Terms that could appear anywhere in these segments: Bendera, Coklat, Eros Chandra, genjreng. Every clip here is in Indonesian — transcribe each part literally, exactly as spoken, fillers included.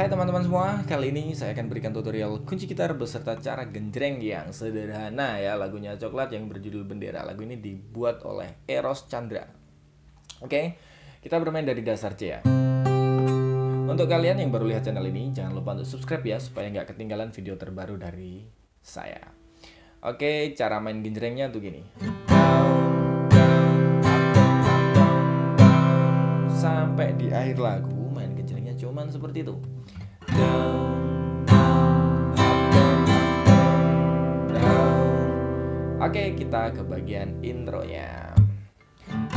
Hai teman-teman semua, kali ini saya akan berikan tutorial kunci gitar beserta cara genjreng yang sederhana ya lagunya Coklat yang berjudul Bendera. Lagu ini dibuat oleh Eros Chandra. Oke, kita bermain dari dasar C ya. Untuk kalian yang baru lihat channel ini, jangan lupa untuk subscribe ya supaya nggak ketinggalan video terbaru dari saya. Oke, cara main genjrengnya tuh gini. Sampai di akhir lagu main genjrengnya cuman seperti itu. Oke, kita ke bagian intronya.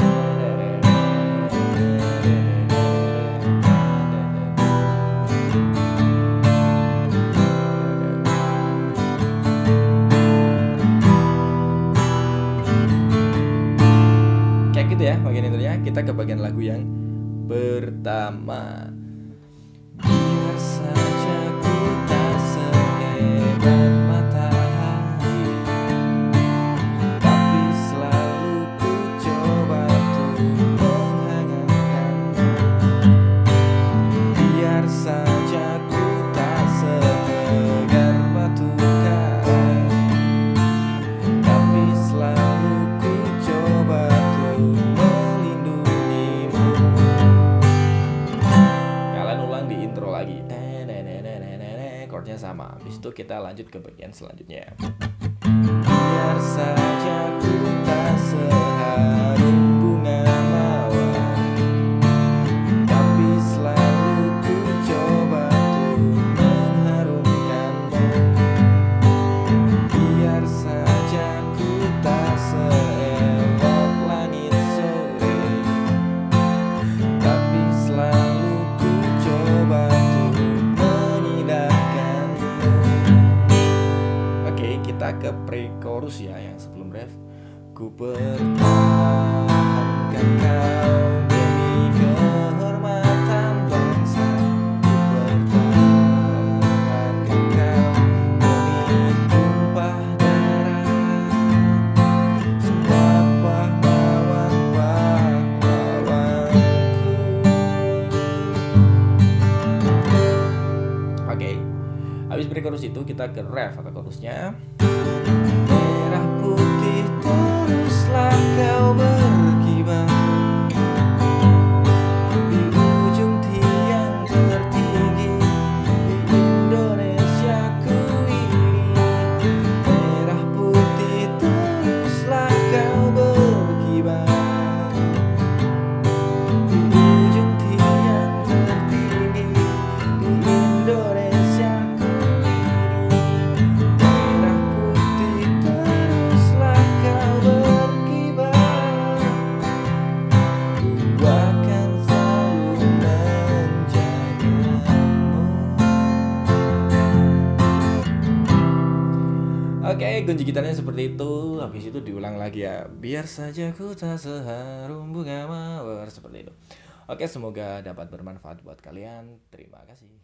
Kayak gitu ya bagian intronya. Kita ke bagian lagu yang pertama. Biar saja ku tak sehebat matahari, tapi selalu ku coba untuk menghangatkan. Biar saja ku tak setegar batu karang, tapi selalu ku coba untuk melindungimu. Kalian ulang di intro lagi, chordnya sama. Habis itu kita lanjut ke bagian selanjutnya. Biar saja ku tak seharum bunga mawar, tapi selalu ku coba untuk mengharumkanmu. Biar saja ku tak seelok langit sore, tapi selalu ku coba ke pre-chorus ya yang sebelum ref. Ku pertahankan kau demi kehormatan bangsa, ku pertahankan kau demi tumpah darah, sebab pahlawan pahlawanku. Oke, okay. Habis pre-chorus itu kita ke ref atau chorusnya. Merah putih teruslah kau berkibar, di ujung tiang tertinggi di Indonesiaku ini. Merah putih teruslah kau berkibar, di ujung tiang tertinggi di Indonesiaku. Oke, kunci gitarnya seperti itu. Habis itu diulang lagi ya. Biar saja ku tak seharum bunga mawar, seperti itu. Oke, semoga dapat bermanfaat buat kalian. Terima kasih.